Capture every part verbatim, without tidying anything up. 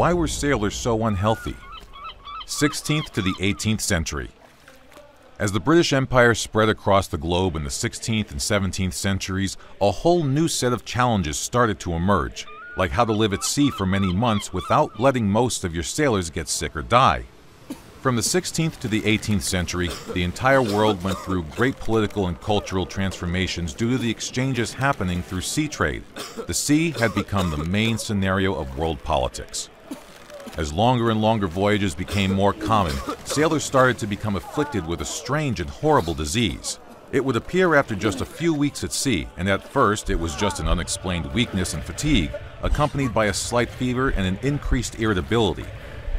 Why were sailors so unhealthy? sixteenth to the eighteenth century. As the British Empire spread across the globe in the sixteenth and seventeenth centuries, a whole new set of challenges started to emerge, like how to live at sea for many months without letting most of your sailors get sick or die. From the sixteenth to the eighteenth century, the entire world went through great political and cultural transformations due to the exchanges happening through sea trade. The sea had become the main scenario of world politics. As longer and longer voyages became more common, sailors started to become afflicted with a strange and horrible disease. It would appear after just a few weeks at sea, and at first it was just an unexplained weakness and fatigue, accompanied by a slight fever and an increased irritability.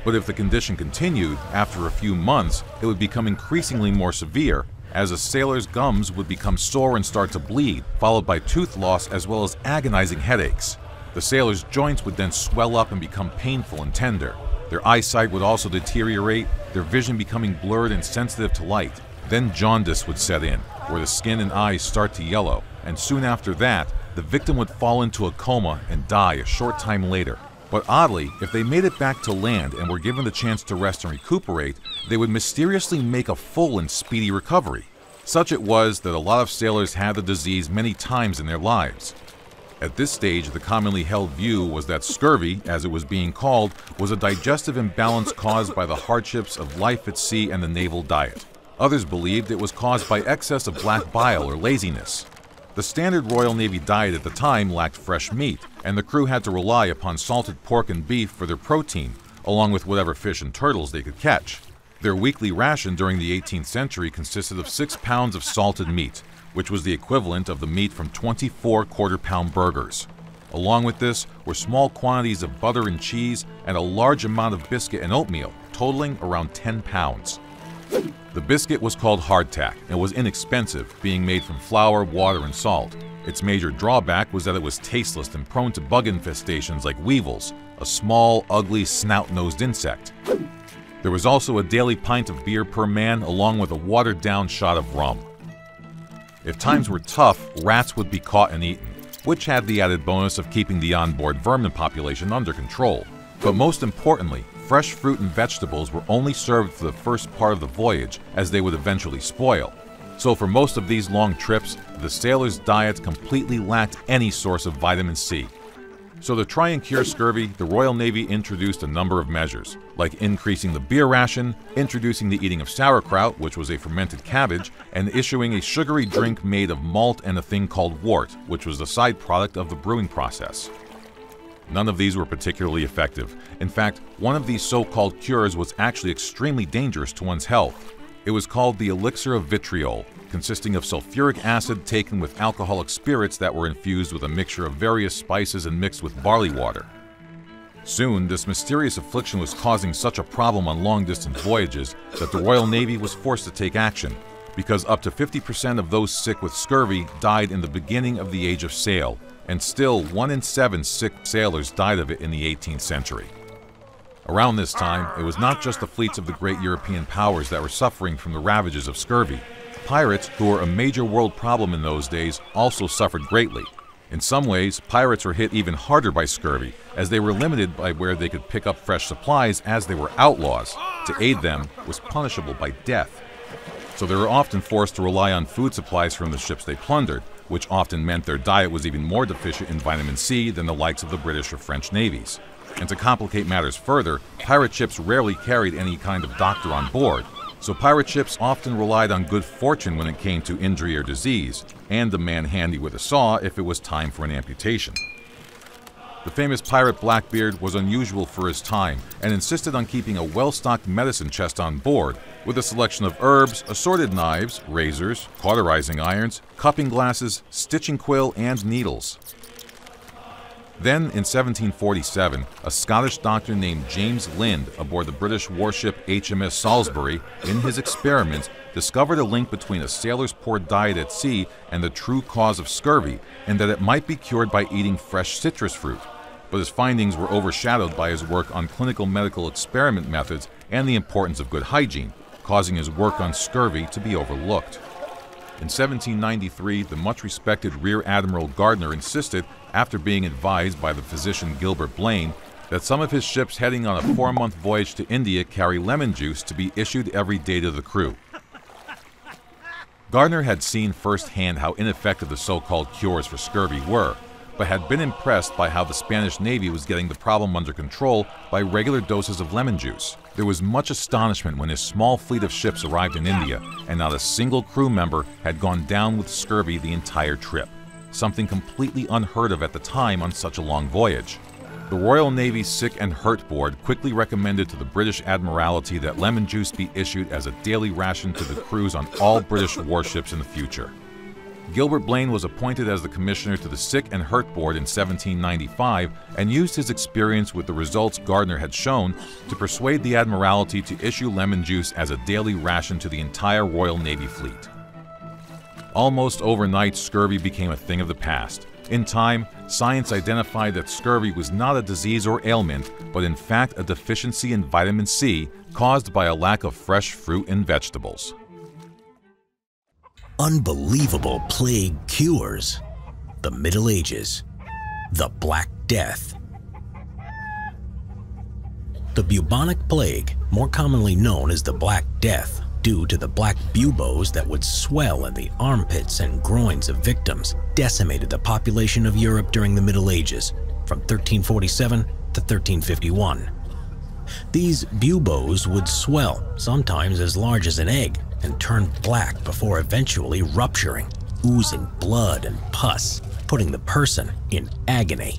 But if the condition continued, after a few months, it would become increasingly more severe, as a sailor's gums would become sore and start to bleed, followed by tooth loss as well as agonizing headaches. The sailor's joints would then swell up and become painful and tender. Their eyesight would also deteriorate, their vision becoming blurred and sensitive to light. Then jaundice would set in, where the skin and eyes start to yellow, and soon after that, the victim would fall into a coma and die a short time later. But oddly, if they made it back to land and were given the chance to rest and recuperate, they would mysteriously make a full and speedy recovery. Such it was that a lot of sailors had the disease many times in their lives. At this stage, the commonly held view was that scurvy, as it was being called, was a digestive imbalance caused by the hardships of life at sea and the naval diet. Others believed it was caused by excess of black bile or laziness. The standard Royal Navy diet at the time lacked fresh meat, and the crew had to rely upon salted pork and beef for their protein, along with whatever fish and turtles they could catch. Their weekly ration during the eighteenth century consisted of six pounds of salted meat, which was the equivalent of the meat from twenty-four quarter-pound burgers. Along with this were small quantities of butter and cheese and a large amount of biscuit and oatmeal, totaling around ten pounds. The biscuit was called hardtack and was inexpensive, being made from flour, water, and salt. Its major drawback was that it was tasteless and prone to bug infestations like weevils, a small, ugly, snout-nosed insect. There was also a daily pint of beer per man, along with a watered-down shot of rum. If times were tough, rats would be caught and eaten, which had the added bonus of keeping the onboard vermin population under control. But most importantly, fresh fruit and vegetables were only served for the first part of the voyage, as they would eventually spoil. So for most of these long trips, the sailors' diets completely lacked any source of vitamin C. So to try and cure scurvy, the Royal Navy introduced a number of measures, like increasing the beer ration, introducing the eating of sauerkraut, which was a fermented cabbage, and issuing a sugary drink made of malt and a thing called wort, which was the side product of the brewing process. None of these were particularly effective. In fact, one of these so-called cures was actually extremely dangerous to one's health. It was called the elixir of vitriol, consisting of sulfuric acid taken with alcoholic spirits that were infused with a mixture of various spices and mixed with barley water. Soon, this mysterious affliction was causing such a problem on long-distance voyages that the Royal Navy was forced to take action, because up to fifty percent of those sick with scurvy died in the beginning of the age of sail. And still, one in seven sick sailors died of it in the eighteenth century. Around this time, it was not just the fleets of the great European powers that were suffering from the ravages of scurvy. Pirates, who were a major world problem in those days, also suffered greatly. In some ways, pirates were hit even harder by scurvy, as they were limited by where they could pick up fresh supplies, as they were outlaws. To aid them was punishable by death. So they were often forced to rely on food supplies from the ships they plundered, which often meant their diet was even more deficient in vitamin C than the likes of the British or French navies. And to complicate matters further, pirate ships rarely carried any kind of doctor on board, so pirate ships often relied on good fortune when it came to injury or disease, and the man handy with a saw if it was time for an amputation. The famous pirate Blackbeard was unusual for his time and insisted on keeping a well-stocked medicine chest on board, with a selection of herbs, assorted knives, razors, cauterizing irons, cupping glasses, stitching quill, and needles. Then, in seventeen forty-seven, a Scottish doctor named James Lind, aboard the British warship H M S Salisbury, in his experiments, discovered a link between a sailor's poor diet at sea and the true cause of scurvy, and that it might be cured by eating fresh citrus fruit. But his findings were overshadowed by his work on clinical medical experiment methods and the importance of good hygiene, causing his work on scurvy to be overlooked. In seventeen ninety-three, the much-respected Rear Admiral Gardner insisted, after being advised by the physician Gilbert Blane, that some of his ships heading on a four-month voyage to India carry lemon juice to be issued every day to the crew. Gardner had seen firsthand how ineffective the so-called cures for scurvy were, but had been impressed by how the Spanish Navy was getting the problem under control by regular doses of lemon juice. There was much astonishment when his small fleet of ships arrived in India, and not a single crew member had gone down with scurvy the entire trip, something completely unheard of at the time on such a long voyage. The Royal Navy's Sick and Hurt Board quickly recommended to the British Admiralty that lemon juice be issued as a daily ration to the crews on all British warships in the future. Gilbert Blane was appointed as the commissioner to the Sick and Hurt Board in seventeen ninety-five and used his experience with the results Gardner had shown to persuade the Admiralty to issue lemon juice as a daily ration to the entire Royal Navy fleet. Almost overnight, scurvy became a thing of the past. In time, science identified that scurvy was not a disease or ailment, but in fact a deficiency in vitamin C caused by a lack of fresh fruit and vegetables. Unbelievable plague cures, the Middle Ages, the Black Death. The bubonic plague, more commonly known as the Black Death, due to the black buboes that would swell in the armpits and groins of victims, decimated the population of Europe during the Middle Ages, from thirteen forty-seven to thirteen fifty-one. These buboes would swell, sometimes as large as an egg, and turn black before eventually rupturing, oozing blood and pus, putting the person in agony.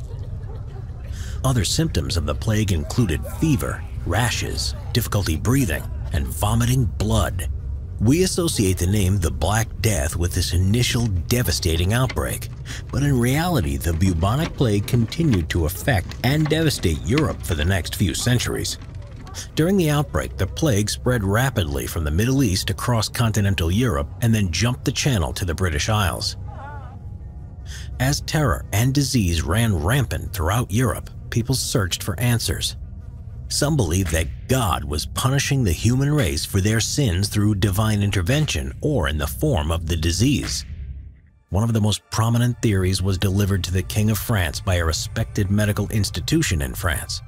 Other symptoms of the plague included fever, rashes, difficulty breathing, and vomiting blood. We associate the name the Black Death with this initial devastating outbreak, but in reality the bubonic plague continued to affect and devastate Europe for the next few centuries. During the outbreak, the plague spread rapidly from the Middle East across continental Europe and then jumped the Channel to the British Isles. As terror and disease ran rampant throughout Europe, people searched for answers. Some believed that God was punishing the human race for their sins through divine intervention or in the form of the disease. One of the most prominent theories was delivered to the King of France by a respected medical institution in France.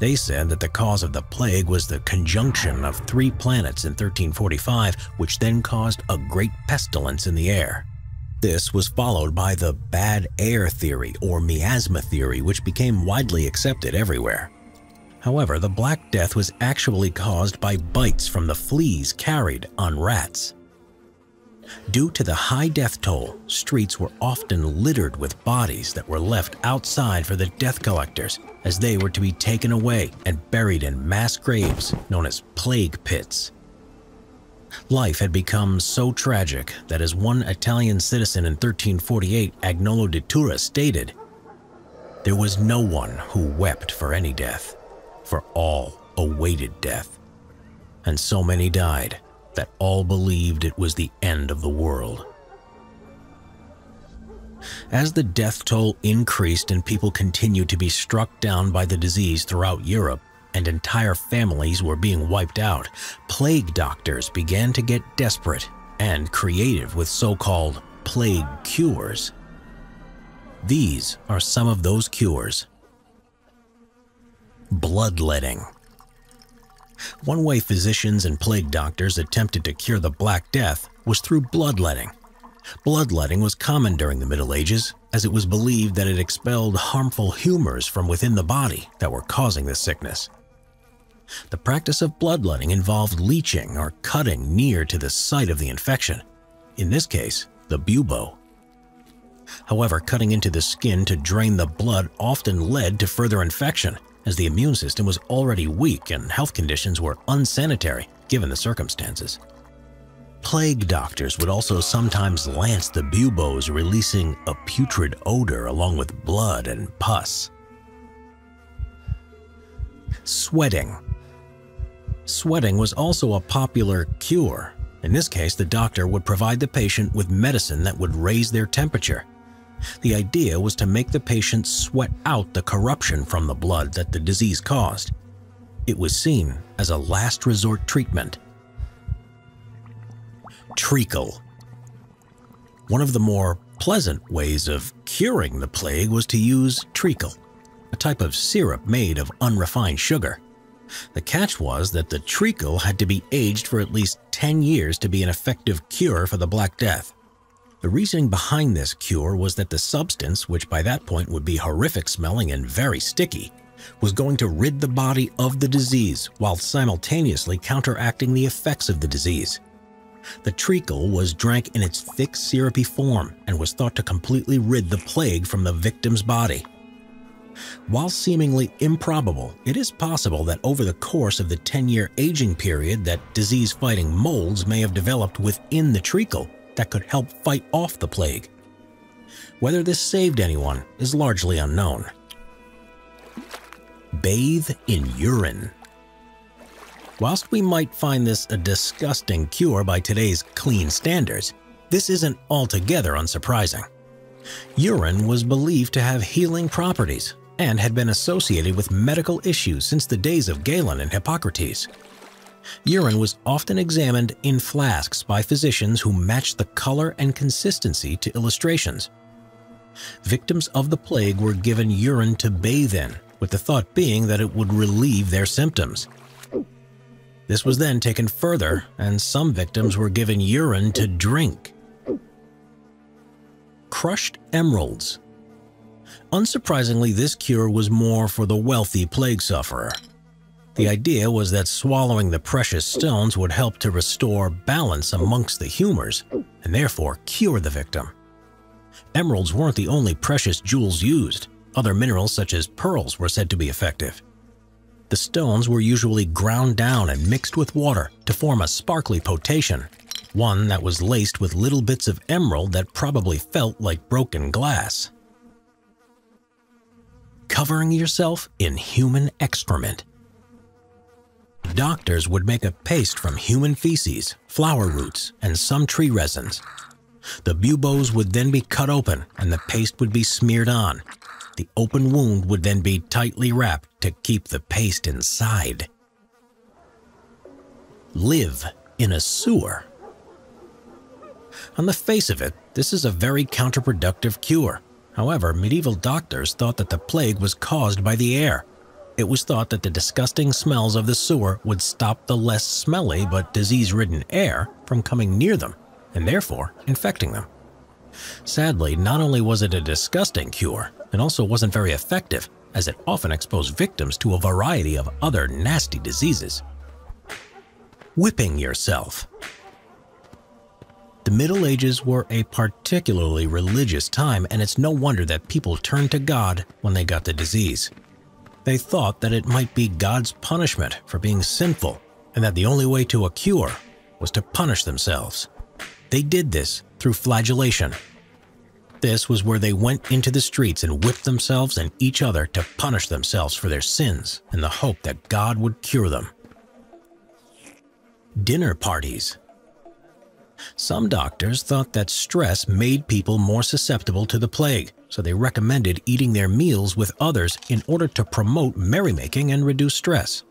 They said that the cause of the plague was the conjunction of three planets in thirteen forty-five, which then caused a great pestilence in the air. This was followed by the bad air theory or miasma theory, which became widely accepted everywhere. However, the Black Death was actually caused by bites from the fleas carried on rats. Due to the high death toll, streets were often littered with bodies that were left outside for the death collectors, as they were to be taken away and buried in mass graves known as plague pits. Life had become so tragic that as one Italian citizen in thirteen forty-eight, Agnolo de Tura, stated, "There was no one who wept for any death, for all awaited death, and so many died that all believed it was the end of the world." As the death toll increased and people continued to be struck down by the disease throughout Europe and entire families were being wiped out, plague doctors began to get desperate and creative with so-called plague cures. These are some of those cures. Bloodletting. One way physicians and plague doctors attempted to cure the Black Death was through bloodletting. Bloodletting was common during the Middle Ages, as it was believed that it expelled harmful humors from within the body that were causing the sickness. The practice of bloodletting involved leeching or cutting near to the site of the infection, in this case, the bubo. However, cutting into the skin to drain the blood often led to further infection, as the immune system was already weak and health conditions were unsanitary given the circumstances. Plague doctors would also sometimes lance the buboes, releasing a putrid odor along with blood and pus. Sweating. Sweating was also a popular cure. In this case, the doctor would provide the patient with medicine that would raise their temperature. The idea was to make the patient sweat out the corruption from the blood that the disease caused. It was seen as a last resort treatment. Treacle. One of the more pleasant ways of curing the plague was to use treacle. a type of syrup made of unrefined sugar. The catch was that the treacle had to be aged for at least ten years to be an effective cure for the Black Death. The reasoning behind this cure was that the substance, which by that point would be horrific smelling and very sticky, was going to rid the body of the disease while simultaneously counteracting the effects of the disease. The treacle was drank in its thick, syrupy form and was thought to completely rid the plague from the victim's body. While seemingly improbable, it is possible that over the course of the ten-year aging period that disease-fighting molds may have developed within the treacle that could help fight off the plague. Whether this saved anyone is largely unknown. Bathe in urine. Whilst we might find this a disgusting cure by today's clean standards, this isn't altogether unsurprising. Urine was believed to have healing properties and had been associated with medical issues since the days of Galen and Hippocrates. Urine was often examined in flasks by physicians who matched the color and consistency to illustrations. Victims of the plague were given urine to bathe in, with the thought being that it would relieve their symptoms. This was then taken further, and some victims were given urine to drink. Crushed emeralds. Unsurprisingly, this cure was more for the wealthy plague sufferer. The idea was that swallowing the precious stones would help to restore balance amongst the humors, and therefore cure the victim. Emeralds weren't the only precious jewels used. Other minerals such as pearls were said to be effective. The stones were usually ground down and mixed with water to form a sparkly potation, one that was laced with little bits of emerald that probably felt like broken glass. Covering yourself in human excrement. Doctors would make a paste from human feces, flower roots, and some tree resins. The buboes would then be cut open and the paste would be smeared on. The open wound would then be tightly wrapped to keep the paste inside. Live in a sewer. On the face of it, this is a very counterproductive cure. However, medieval doctors thought that the plague was caused by the air. It was thought that the disgusting smells of the sewer would stop the less smelly but disease-ridden air from coming near them, and therefore infecting them. Sadly, not only was it a disgusting cure, it also wasn't very effective, as it often exposed victims to a variety of other nasty diseases. Whipping yourself. The Middle Ages were a particularly religious time, and it's no wonder that people turned to God when they got the disease. They thought that it might be God's punishment for being sinful, and that the only way to a cure was to punish themselves. They did this through flagellation. This was where they went into the streets and whipped themselves and each other to punish themselves for their sins in the hope that God would cure them. Dinner parties. Some doctors thought that stress made people more susceptible to the plague, so they recommended eating their meals with others in order to promote merrymaking and reduce stress.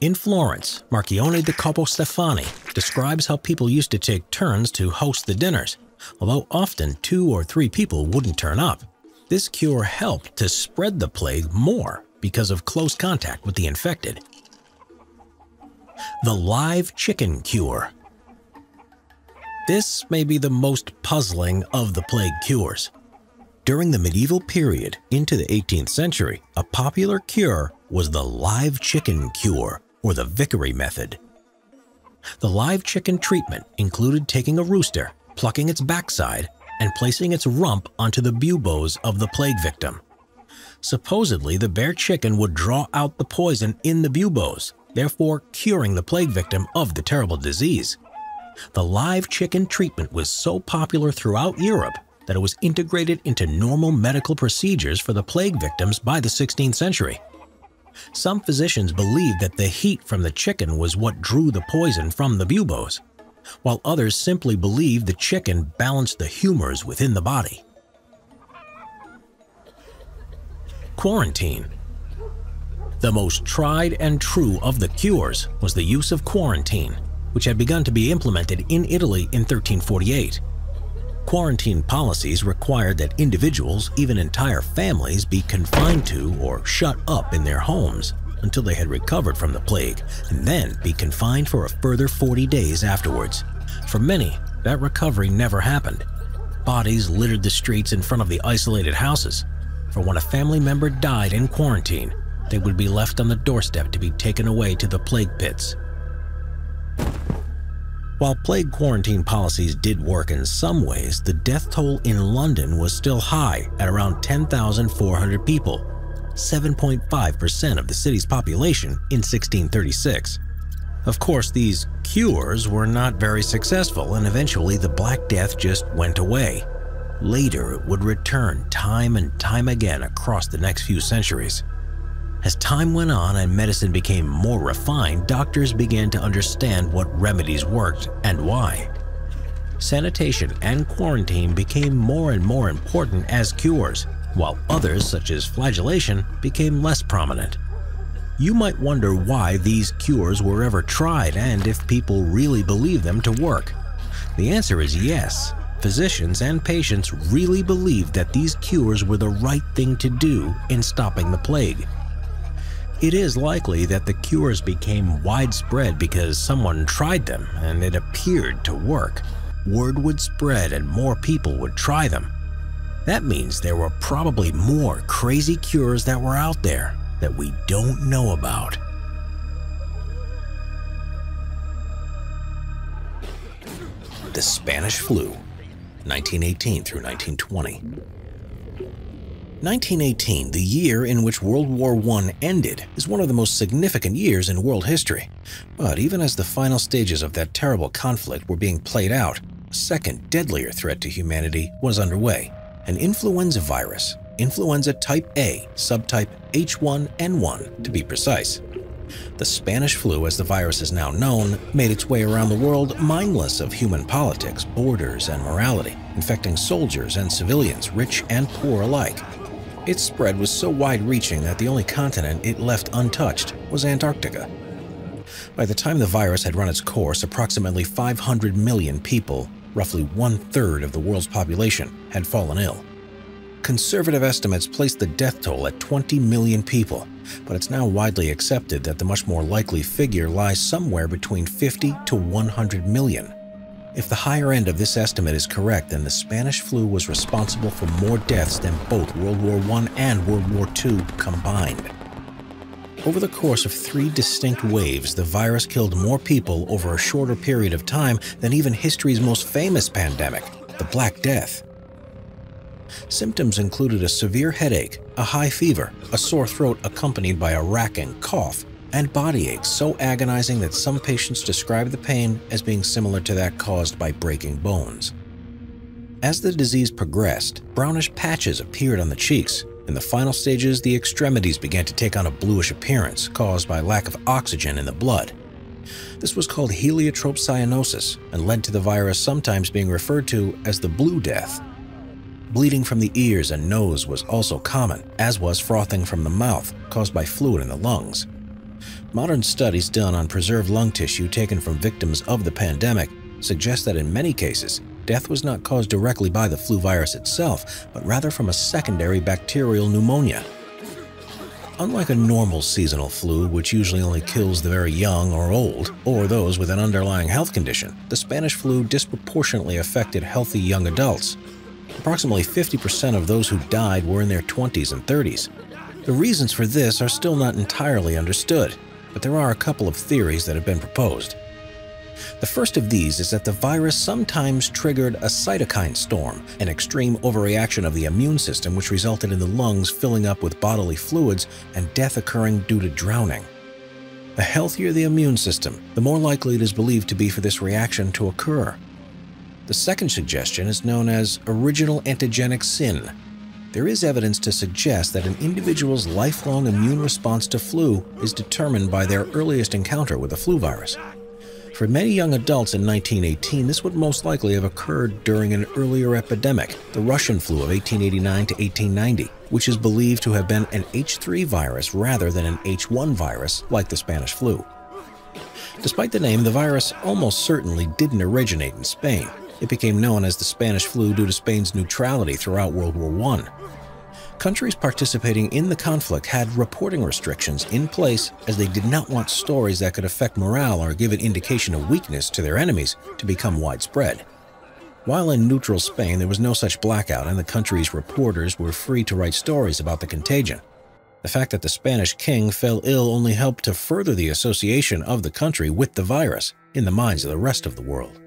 In Florence, Marchione di Capostefani describes how people used to take turns to host the dinners. Although often two or three people wouldn't turn up, this cure helped to spread the plague more because of close contact with the infected. The live chicken cure. This may be the most puzzling of the plague cures. During the medieval period into the eighteenth century, a popular cure was the live chicken cure, or the Vicary method. The live chicken treatment included taking a rooster, plucking its backside, and placing its rump onto the buboes of the plague victim. Supposedly, the bare chicken would draw out the poison in the buboes, therefore curing the plague victim of the terrible disease. The live chicken treatment was so popular throughout Europe that it was integrated into normal medical procedures for the plague victims by the sixteenth century. Some physicians believed that the heat from the chicken was what drew the poison from the buboes, while others simply believed the chicken balanced the humors within the body. Quarantine. The most tried and true of the cures was the use of quarantine, which had begun to be implemented in Italy in thirteen forty-eight. quarantine policies required that individuals, even entire families, be confined to or shut up in their homes until they had recovered from the plague, and then be confined for a further forty days afterwards. For many, that recovery never happened. Bodies littered the streets in front of the isolated houses, for when a family member died in quarantine, they would be left on the doorstep to be taken away to the plague pits. While plague quarantine policies did work in some ways, the death toll in London was still high at around ten thousand four hundred people, seven point five percent of the city's population in sixteen thirty-six. Of course, these cures were not very successful, and eventually the Black Death just went away. Later, it would return time and time again across the next few centuries. As time went on and medicine became more refined, doctors began to understand what remedies worked and why. Sanitation and quarantine became more and more important as cures, while others, such as flagellation, became less prominent. You might wonder why these cures were ever tried and if people really believed them to work. The answer is yes. Physicians and patients really believed that these cures were the right thing to do in stopping the plague. It is likely that the cures became widespread because someone tried them and it appeared to work. Word would spread and more people would try them. That means there were probably more crazy cures that were out there that we don't know about. The Spanish Flu, nineteen eighteen through nineteen twenty. nineteen eighteen, the year in which World War One ended, is one of the most significant years in world history. But even as the final stages of that terrible conflict were being played out, a second, deadlier threat to humanity was underway. An influenza virus, influenza type A, subtype H one N one to be precise. The Spanish flu, as the virus is now known, made its way around the world mindless of human politics, borders, and morality, infecting soldiers and civilians, rich and poor alike. Its spread was so wide-reaching that the only continent it left untouched was Antarctica. By the time the virus had run its course, approximately five hundred million people, roughly one-third of the world's population, had fallen ill. Conservative estimates placed the death toll at twenty million people, but it's now widely accepted that the much more likely figure lies somewhere between fifty to one hundred million. If the higher end of this estimate is correct, then the Spanish flu was responsible for more deaths than both World War One and World War Two combined. Over the course of three distinct waves, the virus killed more people over a shorter period of time than even history's most famous pandemic, the Black Death. Symptoms included a severe headache, a high fever, a sore throat accompanied by a racking cough, and body aches so agonizing that some patients describe the pain as being similar to that caused by breaking bones. As the disease progressed, brownish patches appeared on the cheeks. In the final stages, the extremities began to take on a bluish appearance caused by lack of oxygen in the blood. This was called heliotrope cyanosis and led to the virus sometimes being referred to as the Blue Death. Bleeding from the ears and nose was also common, as was frothing from the mouth caused by fluid in the lungs. Modern studies done on preserved lung tissue taken from victims of the pandemic suggest that in many cases, death was not caused directly by the flu virus itself, but rather from a secondary bacterial pneumonia. Unlike a normal seasonal flu, which usually only kills the very young or old, or those with an underlying health condition, the Spanish flu disproportionately affected healthy young adults. Approximately fifty percent of those who died were in their twenties and thirties. The reasons for this are still not entirely understood, but there are a couple of theories that have been proposed. The first of these is that the virus sometimes triggered a cytokine storm, an extreme overreaction of the immune system which resulted in the lungs filling up with bodily fluids and death occurring due to drowning. The healthier the immune system, the more likely it is believed to be for this reaction to occur. The second suggestion is known as original antigenic sin. There is evidence to suggest that an individual's lifelong immune response to flu is determined by their earliest encounter with a flu virus. For many young adults in nineteen eighteen, this would most likely have occurred during an earlier epidemic, the Russian flu of eighteen eighty-nine to eighteen ninety, which is believed to have been an H three virus rather than an H one virus like the Spanish flu. Despite the name, the virus almost certainly didn't originate in Spain. It became known as the Spanish flu due to Spain's neutrality throughout World War One. Countries participating in the conflict had reporting restrictions in place as they did not want stories that could affect morale or give an indication of weakness to their enemies to become widespread. While in neutral Spain, there was no such blackout and the country's reporters were free to write stories about the contagion. The fact that the Spanish king fell ill only helped to further the association of the country with the virus in the minds of the rest of the world.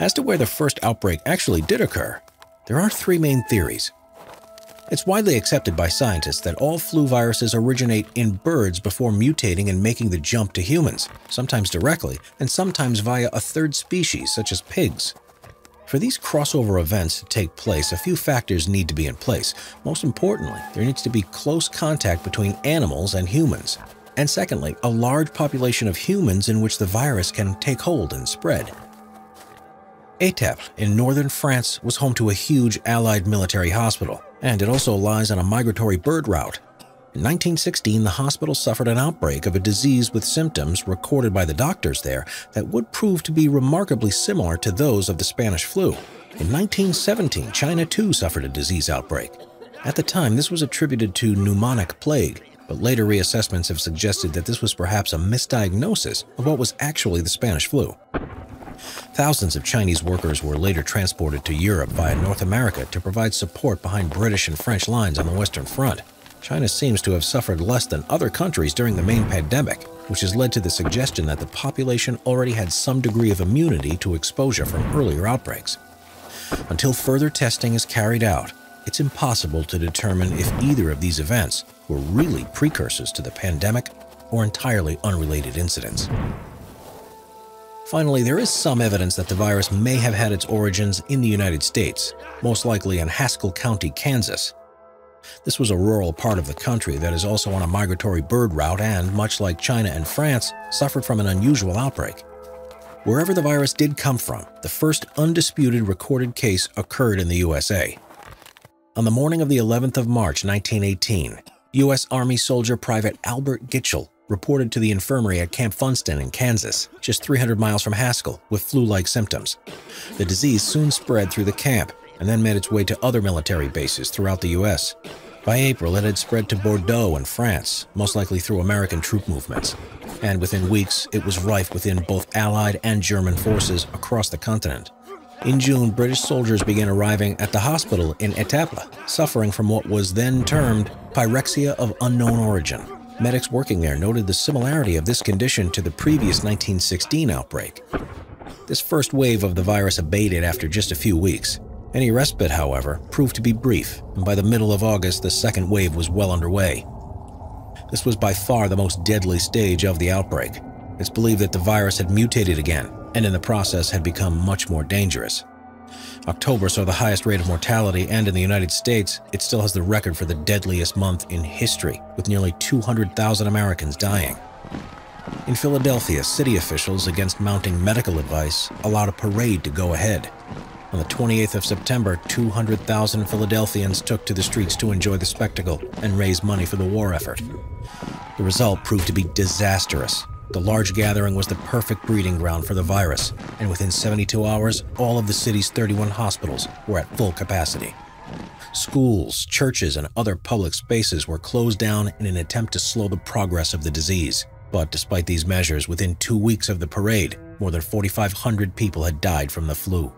As to where the first outbreak actually did occur, there are three main theories. It's widely accepted by scientists that all flu viruses originate in birds before mutating and making the jump to humans, sometimes directly and sometimes via a third species, such as pigs. For these crossover events to take place, a few factors need to be in place. Most importantly, there needs to be close contact between animals and humans. And secondly, a large population of humans in which the virus can take hold and spread. Etaples in northern France was home to a huge Allied military hospital, and it also lies on a migratory bird route. In nineteen sixteen, the hospital suffered an outbreak of a disease with symptoms recorded by the doctors there that would prove to be remarkably similar to those of the Spanish flu. In nineteen seventeen, China too suffered a disease outbreak. At the time, this was attributed to pneumonic plague, but later reassessments have suggested that this was perhaps a misdiagnosis of what was actually the Spanish flu. Thousands of Chinese workers were later transported to Europe via North America to provide support behind British and French lines on the Western Front. China seems to have suffered less than other countries during the main pandemic, which has led to the suggestion that the population already had some degree of immunity to exposure from earlier outbreaks. Until further testing is carried out, it's impossible to determine if either of these events were really precursors to the pandemic or entirely unrelated incidents. Finally, there is some evidence that the virus may have had its origins in the United States, most likely in Haskell County, Kansas. This was a rural part of the country that is also on a migratory bird route and, much like China and France, suffered from an unusual outbreak. Wherever the virus did come from, the first undisputed recorded case occurred in the U S A. On the morning of the eleventh of March nineteen eighteen, U S Army soldier Private Albert Gitchell reported to the infirmary at Camp Funston in Kansas, just three hundred miles from Haskell, with flu-like symptoms. The disease soon spread through the camp, and then made its way to other military bases throughout the U S. By April, it had spread to Bordeaux in France, most likely through American troop movements. And within weeks, it was rife within both Allied and German forces across the continent. In June, British soldiers began arriving at the hospital in Etaples, suffering from what was then termed pyrexia of unknown origin. Medics working there noted the similarity of this condition to the previous nineteen sixteen outbreak. This first wave of the virus abated after just a few weeks. Any respite, however, proved to be brief, and by the middle of August, the second wave was well underway. This was by far the most deadly stage of the outbreak. It's believed that the virus had mutated again, and in the process had become much more dangerous. October saw the highest rate of mortality, and in the United States, it still has the record for the deadliest month in history, with nearly two hundred thousand Americans dying. In Philadelphia, city officials, against mounting medical advice, allowed a parade to go ahead. On the twenty-eighth of September, two hundred thousand Philadelphians took to the streets to enjoy the spectacle and raise money for the war effort. The result proved to be disastrous. The large gathering was the perfect breeding ground for the virus, and within seventy-two hours, all of the city's thirty-one hospitals were at full capacity. Schools, churches, and other public spaces were closed down in an attempt to slow the progress of the disease. But despite these measures, within two weeks of the parade, more than four thousand five hundred people had died from the flu.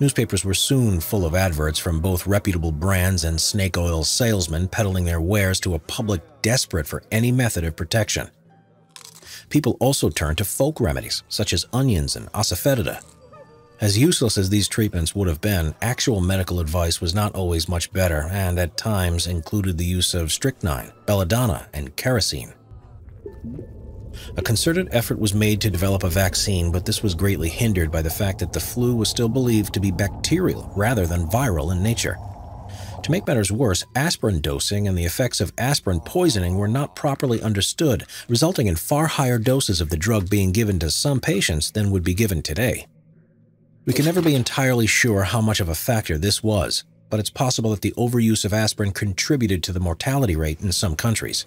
Newspapers were soon full of adverts from both reputable brands and snake oil salesmen peddling their wares to a public desperate for any method of protection. People also turned to folk remedies, such as onions and asafoetida. As useless as these treatments would have been, actual medical advice was not always much better and at times included the use of strychnine, belladonna, and kerosene. A concerted effort was made to develop a vaccine, but this was greatly hindered by the fact that the flu was still believed to be bacterial rather than viral in nature. To make matters worse, aspirin dosing and the effects of aspirin poisoning were not properly understood, resulting in far higher doses of the drug being given to some patients than would be given today. We can never be entirely sure how much of a factor this was, but it's possible that the overuse of aspirin contributed to the mortality rate in some countries.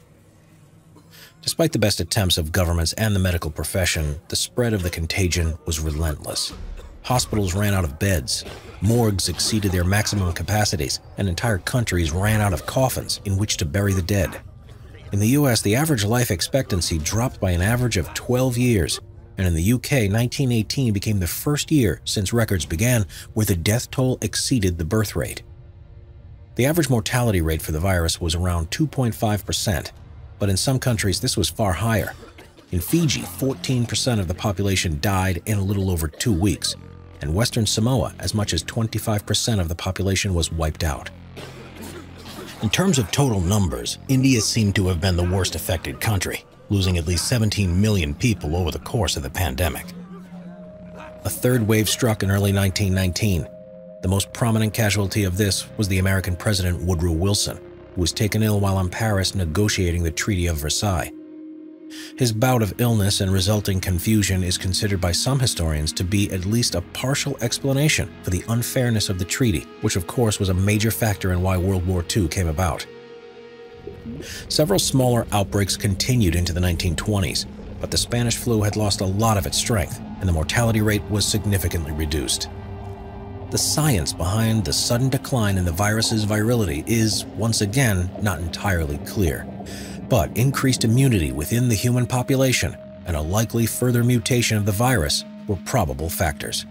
Despite the best attempts of governments and the medical profession, the spread of the contagion was relentless. Hospitals ran out of beds, morgues exceeded their maximum capacities, and entire countries ran out of coffins in which to bury the dead. In the U S, the average life expectancy dropped by an average of twelve years, and in the U K, nineteen eighteen became the first year since records began where the death toll exceeded the birth rate. The average mortality rate for the virus was around two point five percent, but in some countries this was far higher. In Fiji, fourteen percent of the population died in a little over two weeks, and Western Samoa, as much as twenty-five percent of the population was wiped out. In terms of total numbers, India seemed to have been the worst affected country, losing at least seventeen million people over the course of the pandemic. A third wave struck in early nineteen nineteen. The most prominent casualty of this was the American President Woodrow Wilson, who was taken ill while in Paris negotiating the Treaty of Versailles. His bout of illness and resulting confusion is considered by some historians to be at least a partial explanation for the unfairness of the treaty, which of course was a major factor in why World War Two came about. Several smaller outbreaks continued into the nineteen twenties, but the Spanish flu had lost a lot of its strength, and the mortality rate was significantly reduced. The science behind the sudden decline in the virus's virility is, once again, not entirely clear. But increased immunity within the human population and a likely further mutation of the virus were probable factors.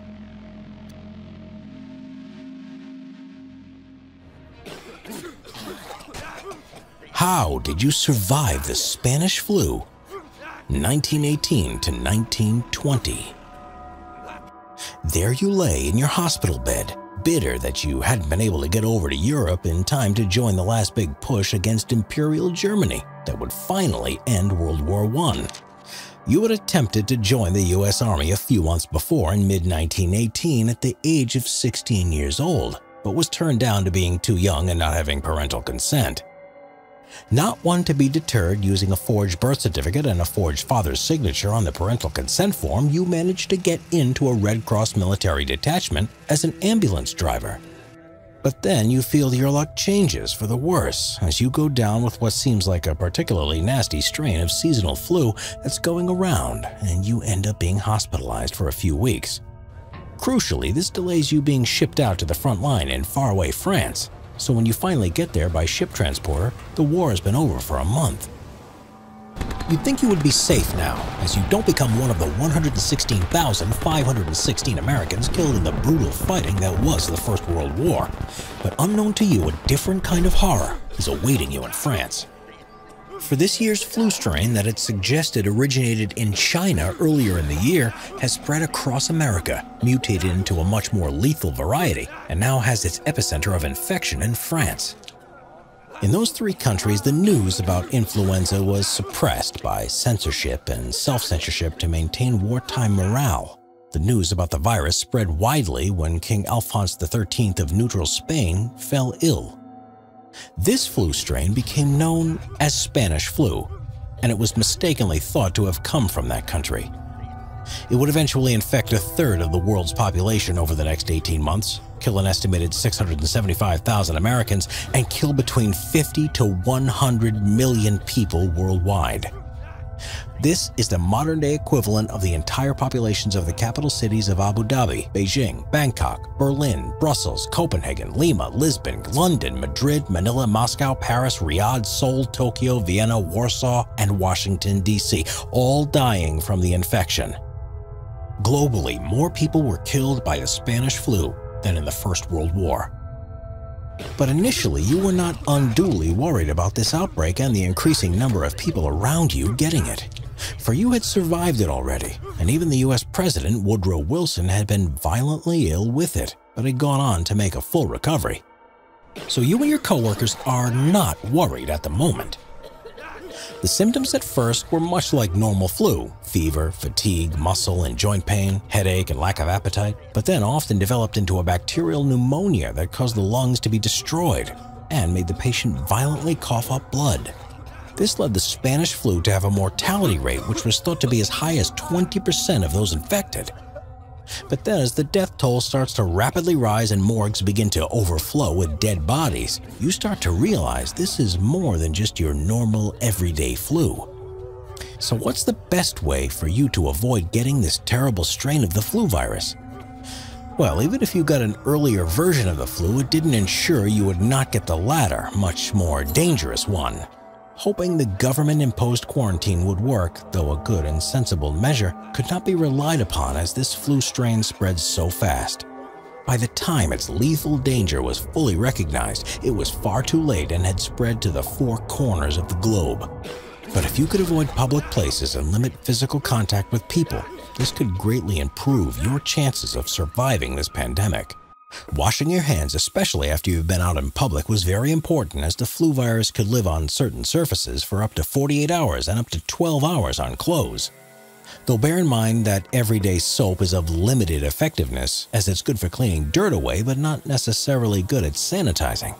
How did you survive the Spanish flu, nineteen eighteen to nineteen twenty? There you lay in your hospital bed, bitter that you hadn't been able to get over to Europe in time to join the last big push against Imperial Germany that would finally end World War One. You had attempted to join the U S Army a few months before in mid nineteen eighteen at the age of sixteen years old, but was turned down to being too young and not having parental consent. Not one to be deterred, using a forged birth certificate and a forged father's signature on the parental consent form, you managed to get into a Red Cross military detachment as an ambulance driver. But then you feel your luck changes for the worse as you go down with what seems like a particularly nasty strain of seasonal flu that's going around, and you end up being hospitalized for a few weeks. Crucially, this delays you being shipped out to the front line in faraway France. So when you finally get there by ship transporter, the war has been over for a month. You'd think you would be safe now, as you don't become one of the one hundred sixteen thousand five hundred sixteen Americans killed in the brutal fighting that was the First World War. But unknown to you, a different kind of horror is awaiting you in France. For this year's flu strain that it's suggested originated in China earlier in the year has spread across America, mutated into a much more lethal variety, and now has its epicenter of infection in France. In those three countries, the news about influenza was suppressed by censorship and self-censorship to maintain wartime morale. The news about the virus spread widely when King Alfonso the thirteenth of neutral Spain fell ill. This flu strain became known as Spanish flu, and it was mistakenly thought to have come from that country. It would eventually infect a third of the world's population over the next eighteen months, kill an estimated six hundred seventy-five thousand Americans, and kill between fifty to one hundred million people worldwide. This is the modern-day equivalent of the entire populations of the capital cities of Abu Dhabi, Beijing, Bangkok, Berlin, Brussels, Copenhagen, Lima, Lisbon, London, Madrid, Manila, Moscow, Paris, Riyadh, Seoul, Tokyo, Vienna, Warsaw, and Washington, D C, all dying from the infection. Globally, more people were killed by the Spanish flu than in the First World War. But initially, you were not unduly worried about this outbreak and the increasing number of people around you getting it. For you had survived it already, and even the U S President Woodrow Wilson had been violently ill with it, but had gone on to make a full recovery. So you and your coworkers are not worried at the moment. The symptoms at first were much like normal flu: fever, fatigue, muscle and joint pain, headache, and lack of appetite, but then often developed into a bacterial pneumonia that caused the lungs to be destroyed and made the patient violently cough up blood. This led the Spanish flu to have a mortality rate which was thought to be as high as twenty percent of those infected. But then, as the death toll starts to rapidly rise and morgues begin to overflow with dead bodies, you start to realize this is more than just your normal everyday flu. So what's the best way for you to avoid getting this terrible strain of the flu virus? Well, even if you got an earlier version of the flu, it didn't ensure you would not get the latter, much more dangerous one. Hoping the government-imposed quarantine would work, though a good and sensible measure, could not be relied upon as this flu strain spreads so fast. By the time its lethal danger was fully recognized, it was far too late and had spread to the four corners of the globe. But if you could avoid public places and limit physical contact with people, this could greatly improve your chances of surviving this pandemic. Washing your hands, especially after you've been out in public, was very important, as the flu virus could live on certain surfaces for up to forty-eight hours and up to twelve hours on clothes. Though bear in mind that everyday soap is of limited effectiveness, as it's good for cleaning dirt away but not necessarily good at sanitizing.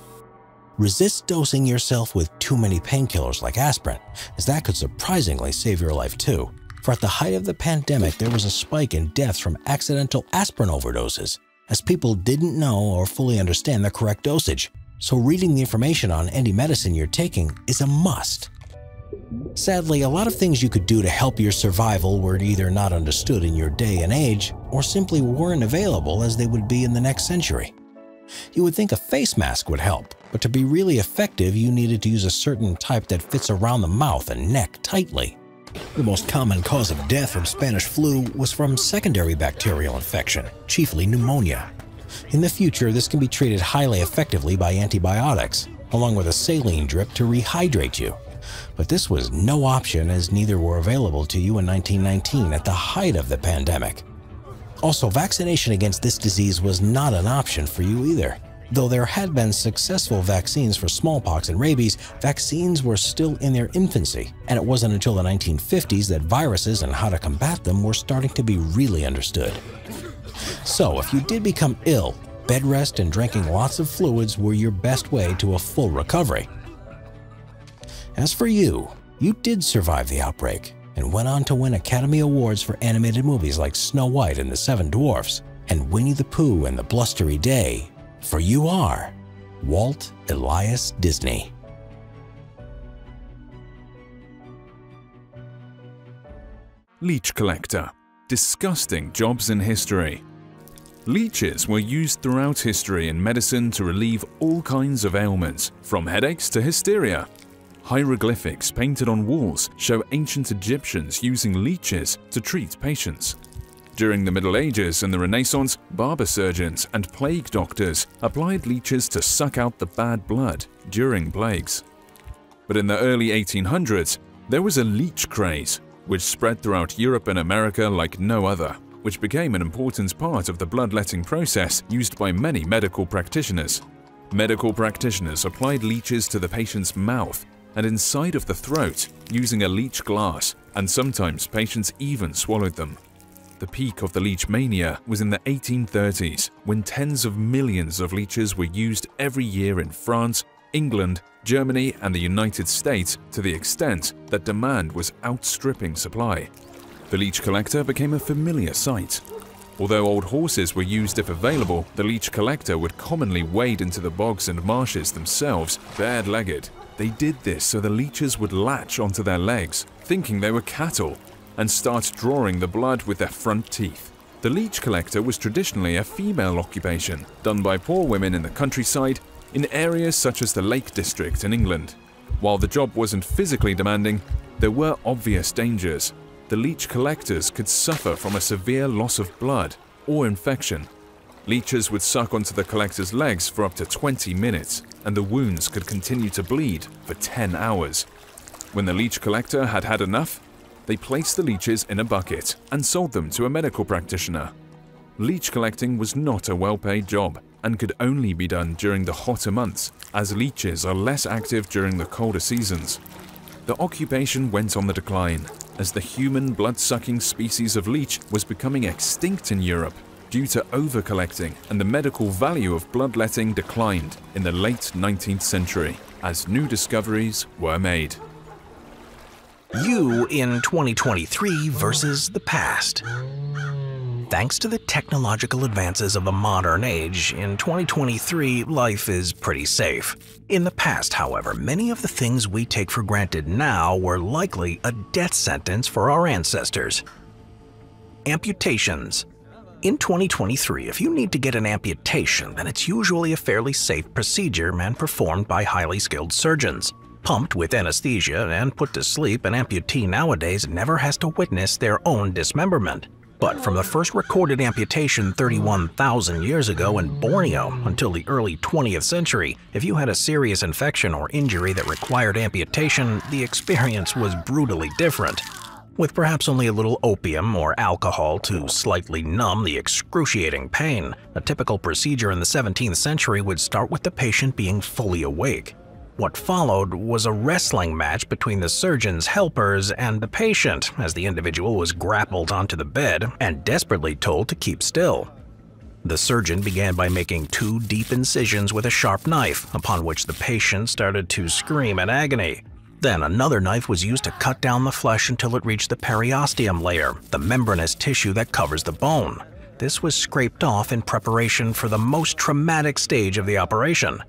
Resist dosing yourself with too many painkillers like aspirin, as that could surprisingly save your life too. For at the height of the pandemic, there was a spike in deaths from accidental aspirin overdoses, as people didn't know or fully understand the correct dosage, so reading the information on any medicine you're taking is a must. Sadly, a lot of things you could do to help your survival were either not understood in your day and age or simply weren't available as they would be in the next century. You would think a face mask would help, but to be really effective, you needed to use a certain type that fits around the mouth and neck tightly. The most common cause of death from Spanish flu was from secondary bacterial infection, chiefly pneumonia. In the future, this can be treated highly effectively by antibiotics, along with a saline drip to rehydrate you. But this was no option, as neither were available to you in nineteen nineteen at the height of the pandemic. Also, vaccination against this disease was not an option for you either. Though there had been successful vaccines for smallpox and rabies, vaccines were still in their infancy, and it wasn't until the nineteen fifties that viruses and how to combat them were starting to be really understood. So, if you did become ill, bed rest and drinking lots of fluids were your best way to a full recovery. As for you, you did survive the outbreak and went on to win Academy Awards for animated movies like Snow White and the Seven Dwarfs and Winnie the Pooh and the Blustery Day. For you are Walt Elias Disney. Leech collector. Disgusting jobs in history. Leeches were used throughout history in medicine to relieve all kinds of ailments, from headaches to hysteria. Hieroglyphics painted on walls show ancient Egyptians using leeches to treat patients. During the Middle Ages and the Renaissance, barber surgeons and plague doctors applied leeches to suck out the bad blood during plagues. But in the early eighteen hundreds, there was a leech craze, which spread throughout Europe and America like no other, which became an important part of the bloodletting process used by many medical practitioners. Medical practitioners applied leeches to the patient's mouth and inside of the throat using a leech glass, and sometimes patients even swallowed them. The peak of the leech mania was in the eighteen thirties, when tens of millions of leeches were used every year in France, England, Germany, and the United States, to the extent that demand was outstripping supply. The leech collector became a familiar sight. Although old horses were used if available, the leech collector would commonly wade into the bogs and marshes themselves, bared-legged. They did this so the leeches would latch onto their legs, thinking they were cattle, and start drawing the blood with their front teeth. The leech collector was traditionally a female occupation, done by poor women in the countryside in areas such as the Lake District in England. While the job wasn't physically demanding, there were obvious dangers. The leech collectors could suffer from a severe loss of blood or infection. Leeches would suck onto the collector's legs for up to twenty minutes, and the wounds could continue to bleed for ten hours. When the leech collector had had enough, they placed the leeches in a bucket and sold them to a medical practitioner. Leech collecting was not a well-paid job and could only be done during the hotter months, as leeches are less active during the colder seasons. The occupation went on the decline, as the human blood-sucking species of leech was becoming extinct in Europe due to over-collecting, and the medical value of bloodletting declined in the late nineteenth century as new discoveries were made. You in twenty twenty-three versus the past. Thanks to the technological advances of the modern age, in twenty twenty-three, life is pretty safe. In the past, however, many of the things we take for granted now were likely a death sentence for our ancestors. Amputations, In twenty twenty-three, if you need to get an amputation, then it's usually a fairly safe procedure and performed by highly skilled surgeons. Pumped with anesthesia and put to sleep, an amputee nowadays never has to witness their own dismemberment. But from the first recorded amputation thirty-one thousand years ago in Borneo until the early twentieth century, if you had a serious infection or injury that required amputation, the experience was brutally different. With perhaps only a little opium or alcohol to slightly numb the excruciating pain, a typical procedure in the seventeenth century would start with the patient being fully awake. What followed was a wrestling match between the surgeon's helpers and the patient, as the individual was grappled onto the bed and desperately told to keep still. The surgeon began by making two deep incisions with a sharp knife, upon which the patient started to scream in agony. Then another knife was used to cut down the flesh until it reached the periosteum layer, the membranous tissue that covers the bone. This was scraped off in preparation for the most traumatic stage of the operation.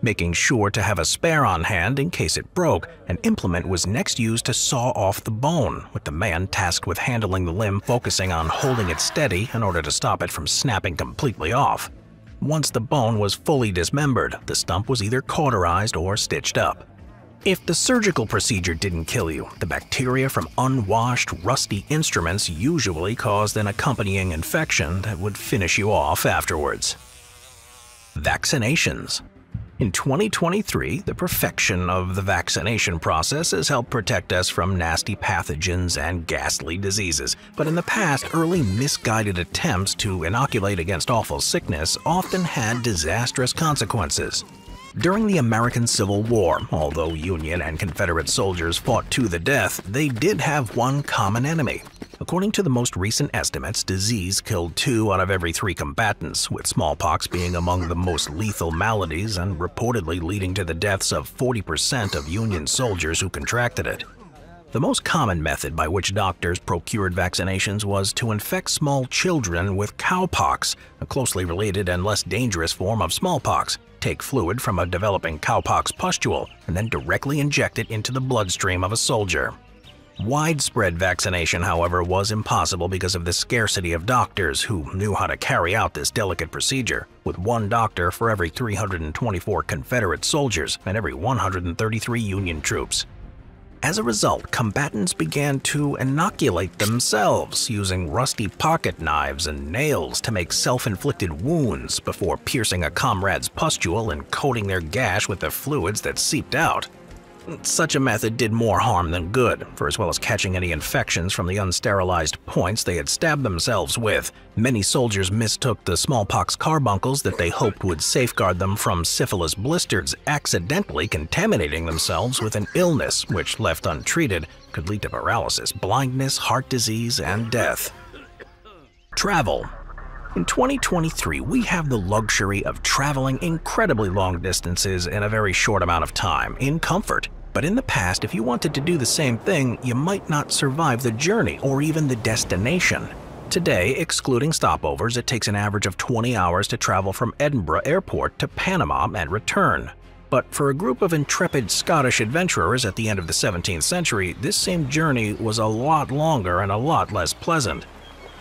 Making sure to have a spare on hand in case it broke, an implement was next used to saw off the bone, with the man tasked with handling the limb focusing on holding it steady in order to stop it from snapping completely off. Once the bone was fully dismembered, the stump was either cauterized or stitched up. If the surgical procedure didn't kill you, the bacteria from unwashed, rusty instruments usually caused an accompanying infection that would finish you off afterwards. Vaccinations. In twenty twenty-three, the perfection of the vaccination process has helped protect us from nasty pathogens and ghastly diseases. But in the past, early misguided attempts to inoculate against awful sickness often had disastrous consequences. During the American Civil War, although Union and Confederate soldiers fought to the death, they did have one common enemy. According to the most recent estimates, disease killed two out of every three combatants, with smallpox being among the most lethal maladies and reportedly leading to the deaths of forty percent of Union soldiers who contracted it. The most common method by which doctors procured vaccinations was to infect small children with cowpox, a closely related and less dangerous form of smallpox. Take fluid from a developing cowpox pustule and then directly inject it into the bloodstream of a soldier. Widespread vaccination, however, was impossible because of the scarcity of doctors who knew how to carry out this delicate procedure, with one doctor for every three hundred twenty-four Confederate soldiers and every one hundred thirty-three Union troops. As a result, combatants began to inoculate themselves using rusty pocket knives and nails to make self-inflicted wounds before piercing a comrade's pustule and coating their gash with the fluids that seeped out. Such a method did more harm than good, for as well as catching any infections from the unsterilized points they had stabbed themselves with, many soldiers mistook the smallpox carbuncles that they hoped would safeguard them from syphilis blisters, accidentally contaminating themselves with an illness which, left untreated, could lead to paralysis, blindness, heart disease, and death. Travel. In twenty twenty-three, we have the luxury of traveling incredibly long distances in a very short amount of time, in comfort. But in the past, if you wanted to do the same thing, you might not survive the journey or even the destination. Today, excluding stopovers, it takes an average of twenty hours to travel from Edinburgh Airport to Panama and return. But for a group of intrepid Scottish adventurers at the end of the seventeenth century, this same journey was a lot longer and a lot less pleasant.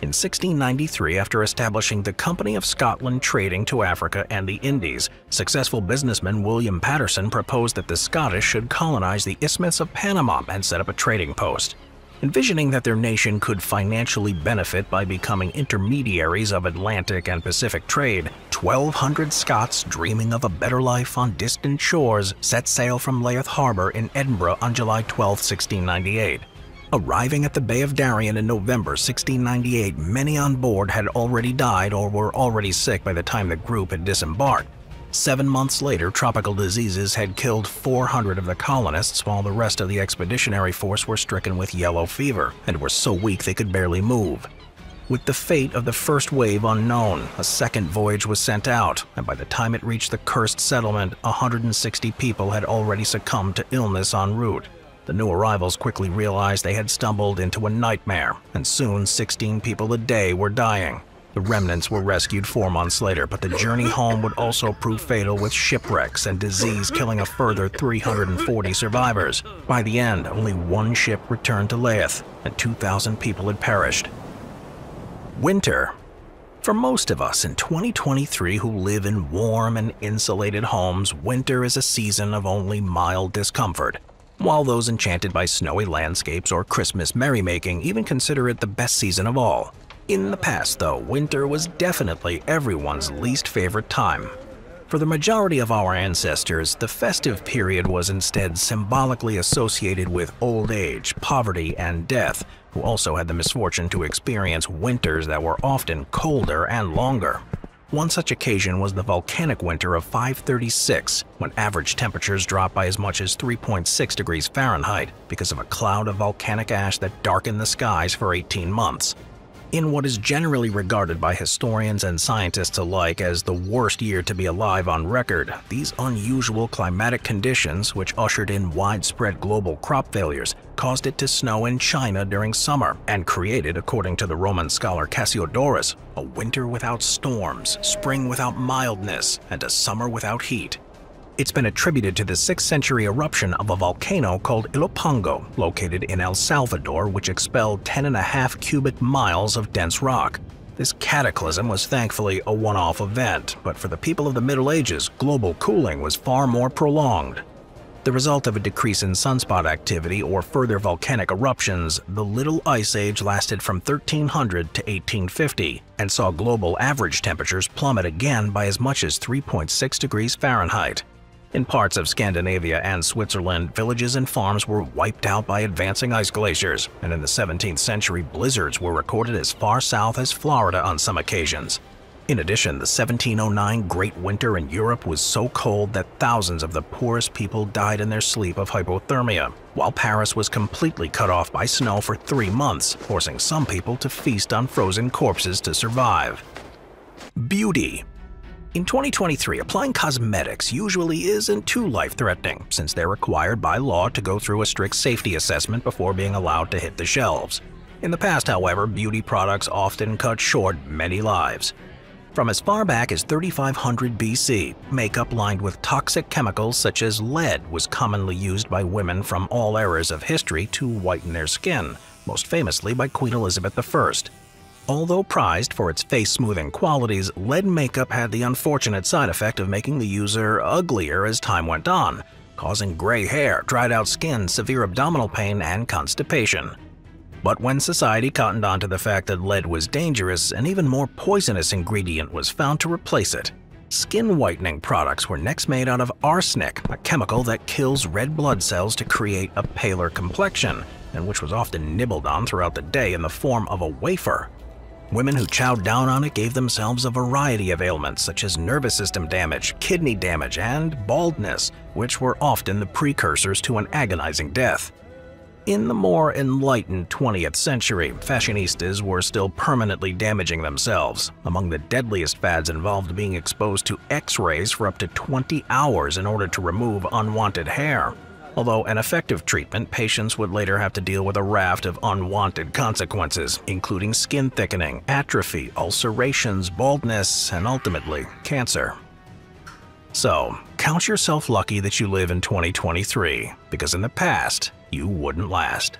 In sixteen ninety-three, after establishing the Company of Scotland trading to Africa and the Indies, successful businessman William Patterson proposed that the Scottish should colonize the Isthmus of Panama and set up a trading post. Envisioning that their nation could financially benefit by becoming intermediaries of Atlantic and Pacific trade, twelve hundred Scots, dreaming of a better life on distant shores, set sail from Leith Harbour in Edinburgh on July twelfth, sixteen ninety-eight. Arriving at the Bay of Darien in November sixteen ninety-eight, many on board had already died or were already sick by the time the group had disembarked. Seven months later, tropical diseases had killed four hundred of the colonists, while the rest of the expeditionary force were stricken with yellow fever and were so weak they could barely move. With the fate of the first wave unknown, a second voyage was sent out, and by the time it reached the cursed settlement, one hundred sixty people had already succumbed to illness en route. The new arrivals quickly realized they had stumbled into a nightmare, and soon sixteen people a day were dying. The remnants were rescued four months later, but the journey home would also prove fatal, with shipwrecks and disease killing a further three hundred forty survivors. By the end, only one ship returned to Leith, and two thousand people had perished. Winter. For most of us in twenty twenty-three who live in warm and insulated homes, winter is a season of only mild discomfort, while those enchanted by snowy landscapes or Christmas merrymaking even consider it the best season of all. In the past, though, winter was definitely everyone's least favorite time. For the majority of our ancestors, the festive period was instead symbolically associated with old age, poverty, and death, who also had the misfortune to experience winters that were often colder and longer. One such occasion was the volcanic winter of five thirty-six, when average temperatures dropped by as much as three point six degrees Fahrenheit because of a cloud of volcanic ash that darkened the skies for eighteen months. In what is generally regarded by historians and scientists alike as the worst year to be alive on record, these unusual climatic conditions, which ushered in widespread global crop failures, caused it to snow in China during summer and created, according to the Roman scholar Cassiodorus, a winter without storms, spring without mildness, and a summer without heat. It's been attributed to the sixth century eruption of a volcano called Ilopango, located in El Salvador, which expelled ten and a half cubic miles of dense rock. This cataclysm was thankfully a one-off event, but for the people of the Middle Ages, global cooling was far more prolonged. The result of a decrease in sunspot activity or further volcanic eruptions, the Little Ice Age lasted from thirteen hundred to eighteen fifty and saw global average temperatures plummet again by as much as three point six degrees Fahrenheit. In parts of Scandinavia and Switzerland, villages and farms were wiped out by advancing ice glaciers, and in the seventeenth century, blizzards were recorded as far south as Florida on some occasions. In addition, the seventeen oh nine Great Winter in Europe was so cold that thousands of the poorest people died in their sleep of hypothermia, while Paris was completely cut off by snow for three months, forcing some people to feast on frozen corpses to survive. Beauty. In twenty twenty-three, applying cosmetics usually isn't too life-threatening, since they're required by law to go through a strict safety assessment before being allowed to hit the shelves. In the past, however, beauty products often cut short many lives. From as far back as thirty-five hundred B C, makeup lined with toxic chemicals such as lead was commonly used by women from all eras of history to whiten their skin, most famously by Queen Elizabeth the First. Although prized for its face-smoothing qualities, lead makeup had the unfortunate side effect of making the user uglier as time went on, causing gray hair, dried-out skin, severe abdominal pain, and constipation. But when society cottoned on to the fact that lead was dangerous, an even more poisonous ingredient was found to replace it. Skin whitening products were next made out of arsenic, a chemical that kills red blood cells to create a paler complexion, and which was often nibbled on throughout the day in the form of a wafer. Women who chowed down on it gave themselves a variety of ailments such as nervous system damage, kidney damage, and baldness, which were often the precursors to an agonizing death. In the more enlightened twentieth century, fashionistas were still permanently damaging themselves. Among the deadliest fads involved being exposed to X-rays for up to twenty hours in order to remove unwanted hair. Although an effective treatment, patients would later have to deal with a raft of unwanted consequences, including skin thickening, atrophy, ulcerations, baldness, and ultimately, cancer. So, count yourself lucky that you live in twenty twenty-three, because in the past, you wouldn't last.